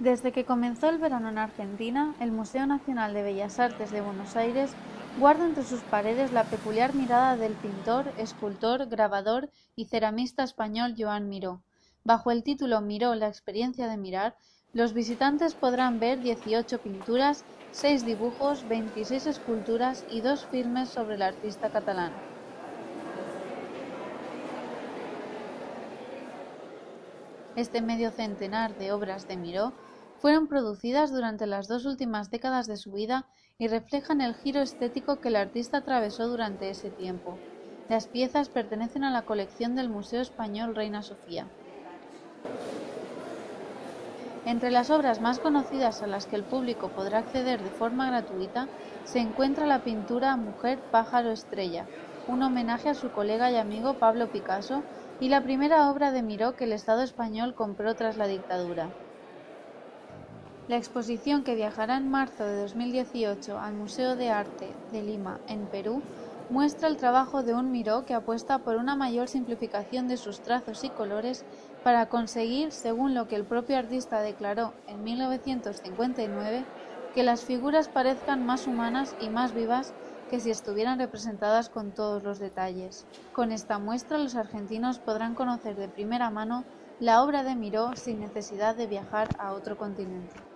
Desde que comenzó el verano en Argentina, el Museo Nacional de Bellas Artes de Buenos Aires guarda entre sus paredes la peculiar mirada del pintor, escultor, grabador y ceramista español Joan Miró. Bajo el título Miró: la experiencia de mirar, los visitantes podrán ver 18 pinturas, 6 dibujos, 26 esculturas y 2 filmes sobre el artista catalán. Este medio centenar de obras de Miró fueron producidas durante las 2 últimas décadas de su vida y reflejan el giro estético que el artista atravesó durante ese tiempo. Las piezas pertenecen a la colección del Museo Español Reina Sofía. Entre las obras más conocidas a las que el público podrá acceder de forma gratuita se encuentra la pintura Mujer, pájaro, estrella, un homenaje a su colega y amigo Pablo Picasso, y la primera obra de Miró que el Estado español compró tras la dictadura. La exposición, que viajará en marzo de 2018 al Museo de Arte de Lima, en Perú, muestra el trabajo de un Miró que apuesta por una mayor simplificación de sus trazos y colores para conseguir, según lo que el propio artista declaró en 1959, que las figuras parezcan más humanas y más vivas que si estuvieran representadas con todos los detalles. Con esta muestra, los argentinos podrán conocer de primera mano la obra de Miró sin necesidad de viajar a otro continente.